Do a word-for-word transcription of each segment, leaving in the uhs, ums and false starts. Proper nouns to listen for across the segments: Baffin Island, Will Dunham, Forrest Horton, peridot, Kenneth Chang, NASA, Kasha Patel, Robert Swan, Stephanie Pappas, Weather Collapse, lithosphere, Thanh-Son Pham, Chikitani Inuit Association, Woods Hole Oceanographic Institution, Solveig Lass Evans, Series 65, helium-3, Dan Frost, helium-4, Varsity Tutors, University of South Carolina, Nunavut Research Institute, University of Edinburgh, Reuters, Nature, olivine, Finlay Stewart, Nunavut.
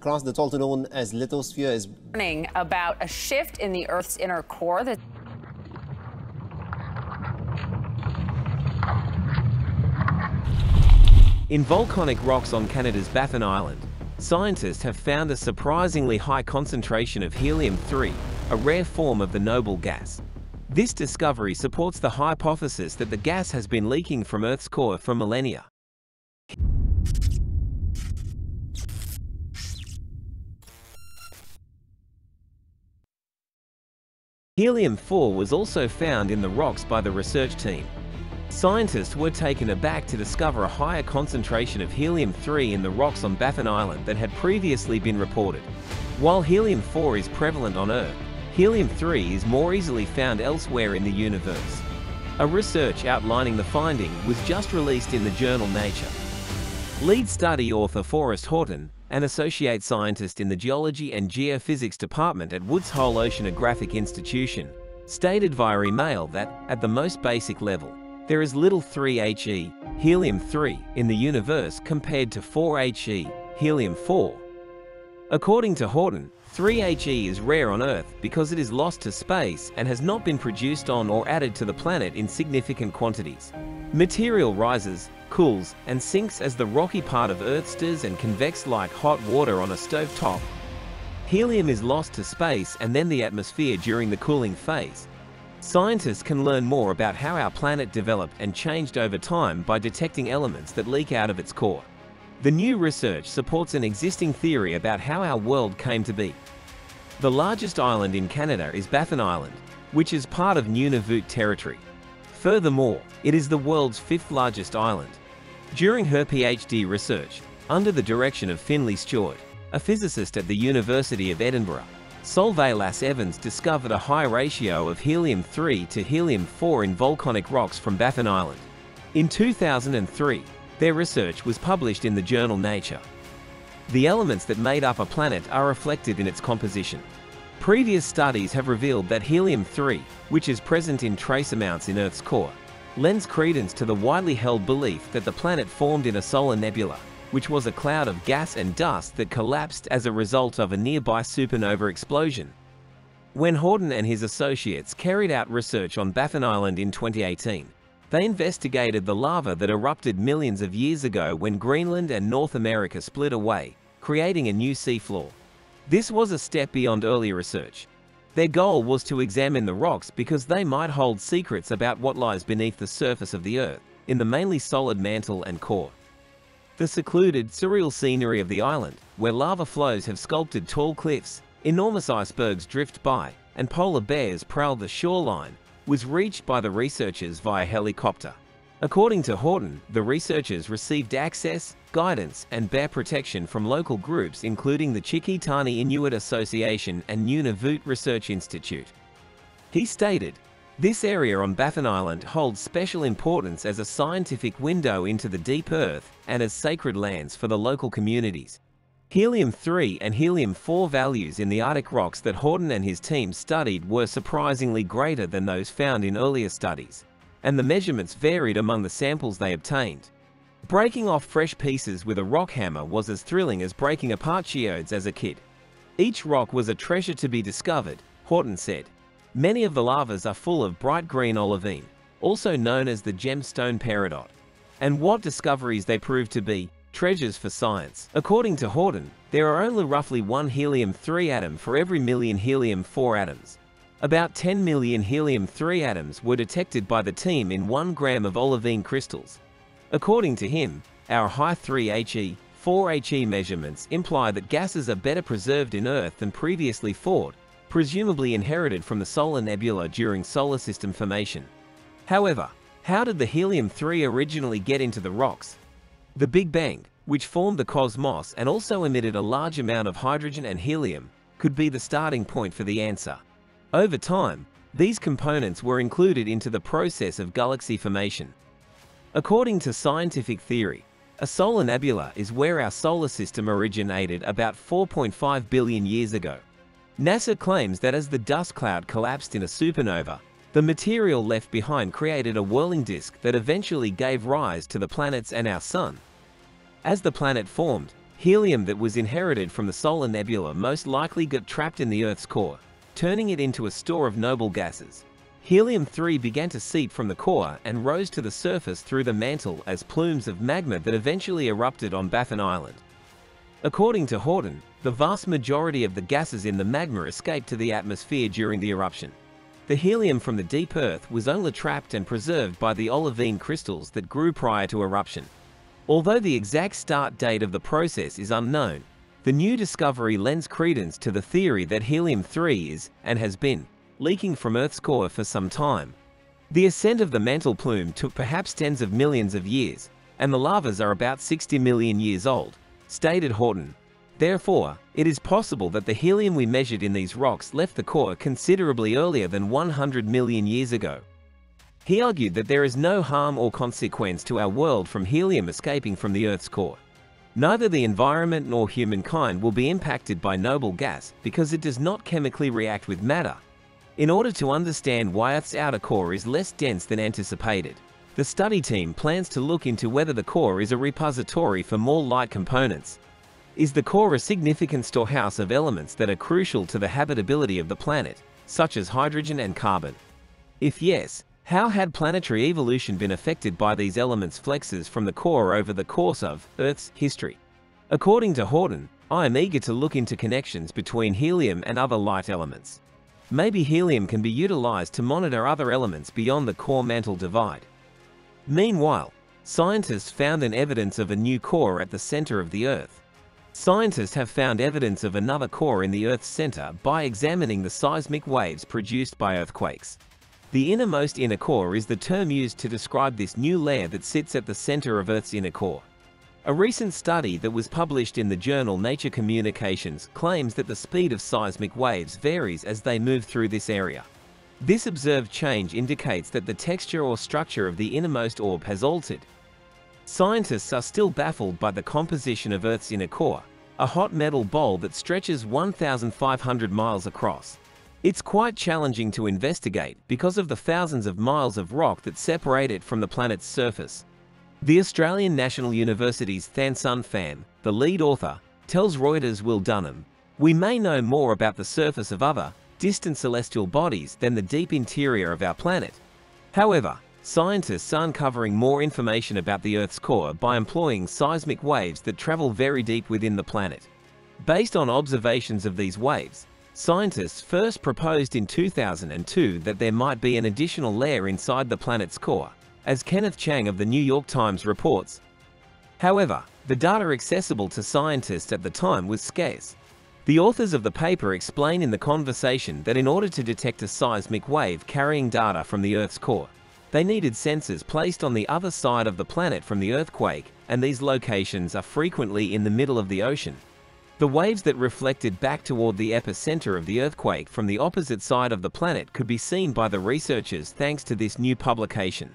across the total known as lithosphere is warning about a shift in the Earth's inner core that in volcanic rocks on Canada's Baffin Island, scientists have found a surprisingly high concentration of helium three, a rare form of the noble gas. This discovery supports the hypothesis that the gas has been leaking from Earth's core for millennia. Helium four was also found in the rocks by the research team. Scientists were taken aback to discover a higher concentration of helium three in the rocks on Baffin Island than had previously been reported. While helium four is prevalent on Earth, helium three is more easily found elsewhere in the universe. A research outlining the finding was just released in the journal Nature. Lead study author Forrest Horton, an associate scientist in the Geology and Geophysics Department at Woods Hole Oceanographic Institution, stated via email that, at the most basic level, there is little three H E, helium three, in the universe compared to four H E, helium four. According to Horton, three H E is rare on Earth because it is lost to space and has not been produced on or added to the planet in significant quantities. Material rises, cools, and sinks as the rocky part of Earth stirs and convects like hot water on a stove top. Helium is lost to space and then the atmosphere during the cooling phase. Scientists can learn more about how our planet developed and changed over time by detecting elements that leak out of its core. The new research supports an existing theory about how our world came to be. The largest island in Canada is Baffin Island, which is part of Nunavut territory. Furthermore, it is the world's fifth largest island. During her PhD research, under the direction of Finlay Stewart, a physicist at the University of Edinburgh, Solveig Lass Evans discovered a high ratio of helium three to helium four in volcanic rocks from Baffin Island. In two thousand three, their research was published in the journal Nature. The elements that made up a planet are reflected in its composition. Previous studies have revealed that helium three, which is present in trace amounts in Earth's core, lends credence to the widely held belief that the planet formed in a solar nebula, which was a cloud of gas and dust that collapsed as a result of a nearby supernova explosion. When Horton and his associates carried out research on Baffin Island in twenty eighteen, they investigated the lava that erupted millions of years ago when Greenland and North America split away, creating a new seafloor. This was a step beyond earlier research. Their goal was to examine the rocks because they might hold secrets about what lies beneath the surface of the Earth, in the mainly solid mantle and core. The secluded, surreal scenery of the island, where lava flows have sculpted tall cliffs, enormous icebergs drift by, and polar bears prowl the shoreline, was reached by the researchers via helicopter. According to Horton, the researchers received access, guidance, and bear protection from local groups including the Chikitani Inuit Association and Nunavut Research Institute. He stated, "This area on Baffin Island holds special importance as a scientific window into the deep Earth and as sacred lands for the local communities." Helium three and helium four values in the Arctic rocks that Horton and his team studied were surprisingly greater than those found in earlier studies, and the measurements varied among the samples they obtained. Breaking off fresh pieces with a rock hammer was as thrilling as breaking apart geodes as a kid. "Each rock was a treasure to be discovered," Horton said. "Many of the lavas are full of bright green olivine, also known as the gemstone peridot." And what discoveries they proved to be, treasures for science. According to Horton, there are only roughly one helium three atom for every million helium four atoms. About ten million helium three atoms were detected by the team in one gram of olivine crystals. According to him, our high three H E, four H E measurements imply that gases are better preserved in Earth than previously thought, presumably inherited from the solar nebula during solar system formation. However, how did the helium three originally get into the rocks? The Big Bang, which formed the cosmos and also emitted a large amount of hydrogen and helium, could be the starting point for the answer. Over time, these components were included into the process of galaxy formation. According to scientific theory, a solar nebula is where our solar system originated about four point five billion years ago. NASA claims that as the dust cloud collapsed in a supernova, the material left behind created a whirling disk that eventually gave rise to the planets and our sun. As the planet formed, helium that was inherited from the solar nebula most likely got trapped in the Earth's core, turning it into a store of noble gases. Helium three began to seep from the core and rose to the surface through the mantle as plumes of magma that eventually erupted on Baffin Island. According to Horton, the vast majority of the gases in the magma escaped to the atmosphere during the eruption. The helium from the deep Earth was only trapped and preserved by the olivine crystals that grew prior to eruption. Although the exact start date of the process is unknown, the new discovery lends credence to the theory that helium three is, and has been, leaking from Earth's core for some time. The ascent of the mantle plume took perhaps tens of millions of years, and the lavas are about sixty million years old, stated Horton. Therefore, it is possible that the helium we measured in these rocks left the core considerably earlier than one hundred million years ago. He argued that there is no harm or consequence to our world from helium escaping from the Earth's core. Neither the environment nor humankind will be impacted by noble gas because it does not chemically react with matter. In order to understand why Earth's outer core is less dense than anticipated, the study team plans to look into whether the core is a repository for more light components. Is the core a significant storehouse of elements that are crucial to the habitability of the planet, such as hydrogen and carbon? If yes, how had planetary evolution been affected by these elements' flexes from the core over the course of Earth's history? According to Horton, I am eager to look into connections between helium and other light elements. Maybe helium can be utilized to monitor other elements beyond the core mantle divide. Meanwhile, scientists found an evidence of a new core at the center of the Earth. Scientists have found evidence of another core in the Earth's center by examining the seismic waves produced by earthquakes. The innermost inner core is the term used to describe this new layer that sits at the center of Earth's inner core. A recent study that was published in the journal Nature Communications claims that the speed of seismic waves varies as they move through this area. This observed change indicates that the texture or structure of the innermost orb has altered. Scientists are still baffled by the composition of Earth's inner core, a hot metal bowl that stretches one thousand five hundred miles across. It's quite challenging to investigate because of the thousands of miles of rock that separate it from the planet's surface. The Australian National University's Thanh-Son Pham, the lead author, tells Reuters' Will Dunham, "We may know more about the surface of other, distant celestial bodies than the deep interior of our planet. However, scientists are uncovering more information about the Earth's core by employing seismic waves that travel very deep within the planet." Based on observations of these waves, scientists first proposed in two thousand two that there might be an additional layer inside the planet's core, as Kenneth Chang of the New York Times reports. However, the data accessible to scientists at the time was scarce. The authors of the paper explain in The Conversation that in order to detect a seismic wave carrying data from the Earth's core, they needed sensors placed on the other side of the planet from the earthquake, and these locations are frequently in the middle of the ocean. The waves that reflected back toward the epicenter of the earthquake from the opposite side of the planet could be seen by the researchers thanks to this new publication.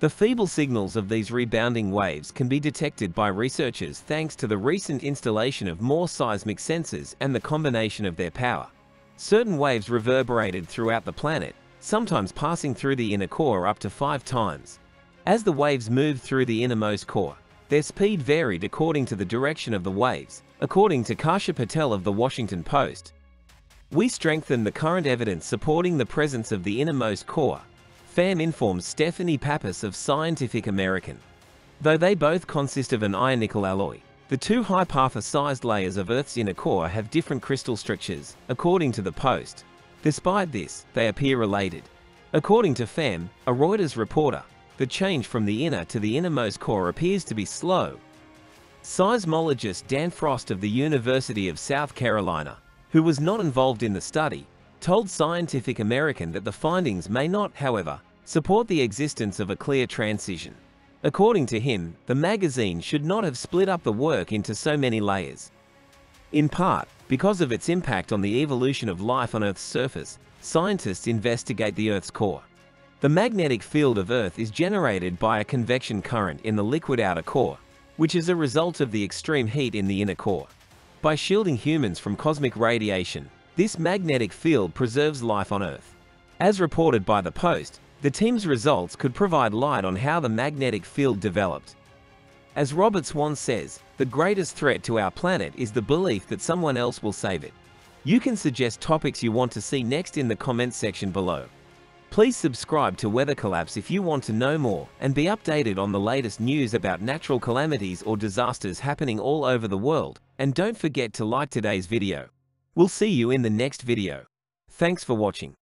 The feeble signals of these rebounding waves can be detected by researchers thanks to the recent installation of more seismic sensors and the combination of their power. Certain waves reverberated throughout the planet, sometimes passing through the inner core up to five times. As the waves moved through the innermost core, their speed varied according to the direction of the waves, according to Kasha Patel of The Washington Post. "We strengthen the current evidence supporting the presence of the innermost core," Pham informs Stephanie Pappas of Scientific American. Though they both consist of an iron-nickel alloy, the two hypertha-sized layers of Earth's inner core have different crystal structures, according to the Post. Despite this, they appear related. According to Pham, a Reuters reporter, the change from the inner to the innermost core appears to be slow. Seismologist Dan Frost of the University of South Carolina, who was not involved in the study, told Scientific American that the findings may not, however, support the existence of a clear transition. According to him, the magazine should not have split up the work into so many layers. In part, because of its impact on the evolution of life on Earth's surface, scientists investigate the Earth's core. The magnetic field of Earth is generated by a convection current in the liquid outer core, which is a result of the extreme heat in the inner core. By shielding humans from cosmic radiation, this magnetic field preserves life on Earth. As reported by the Post, the team's results could provide light on how the magnetic field developed. As Robert Swan says, The greatest threat to our planet is the belief that someone else will save it. You can suggest topics you want to see next in the comments section below. Please subscribe to Weather Collapse if you want to know more and be updated on the latest news about natural calamities or disasters happening all over the world, and don't forget to like today's video. We'll see you in the next video. Thanks for watching.